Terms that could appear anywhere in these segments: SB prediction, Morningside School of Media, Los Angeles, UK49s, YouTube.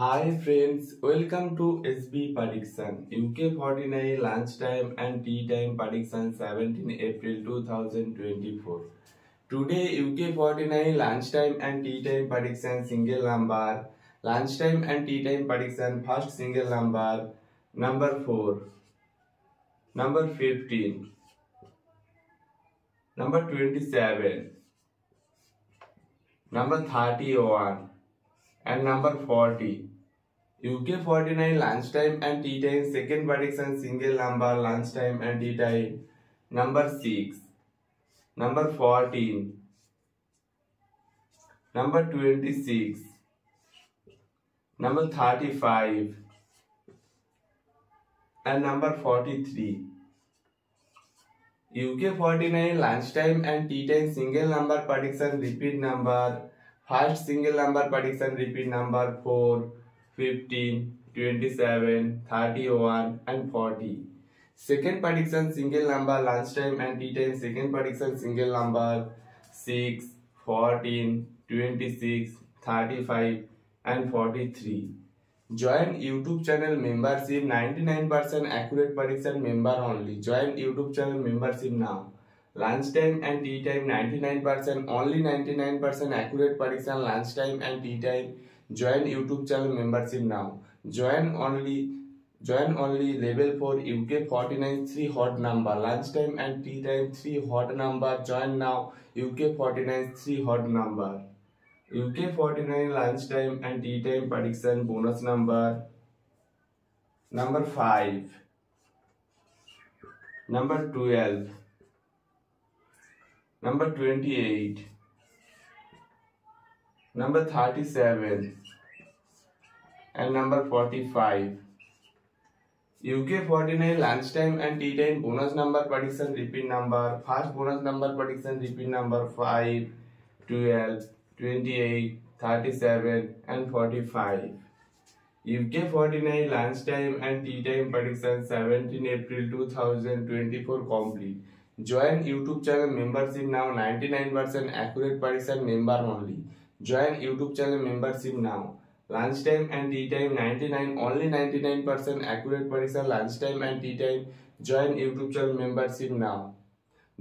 Hi friends, welcome to SB prediction. UK49 lunchtime and tea time prediction 17 April 2024. Today UK49 lunchtime and tea time prediction single number. Lunchtime and tea time prediction first single number. Number 4. Number 15. Number 27. Number 31. And number 40. UK49 lunchtime and tea time second prediction single number lunchtime and tea time. Number 6. Number 14. Number 26. Number 35. And number 43. UK49 lunchtime and tea time single number prediction repeat number. First single number prediction repeat number 4, 15, 27, 31 and 40. Second prediction single number lunchtime and tea time second prediction single number 6, 14, 26, 35 and 43. Join YouTube channel membership 99% accurate prediction member only. Join YouTube channel membership now. Lunchtime and tea time 99% only 99% accurate prediction lunchtime and tea time. Join YouTube channel membership now. Join only level 4 UK49 3 hot number lunchtime and tea time 3 hot number. Join now UK49 3 hot number. UK49 lunchtime and tea time prediction bonus number. Number 5. Number 12. Number 28, number 37, and number 45. UK49 lunchtime and tea time bonus number prediction repeat number. First bonus number prediction repeat number 5, 12, 28, 37, and 45. UK49 lunchtime and tea time prediction 17 April 2024 complete. Join YouTube channel membership now 99% accurate prediction member only. Join YouTube channel membership now. Lunchtime and tea time 99 only 99% accurate prediction lunchtime and tea time. Join YouTube channel membership now.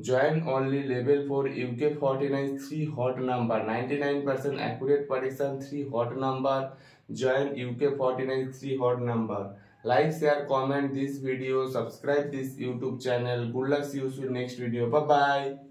Join only level 4 UK49 3 hot number 99% accurate prediction 3 hot number. Join UK49 3 hot number. Like, share, comment this video, subscribe this YouTube channel. Good luck, see you soon next video. Bye bye.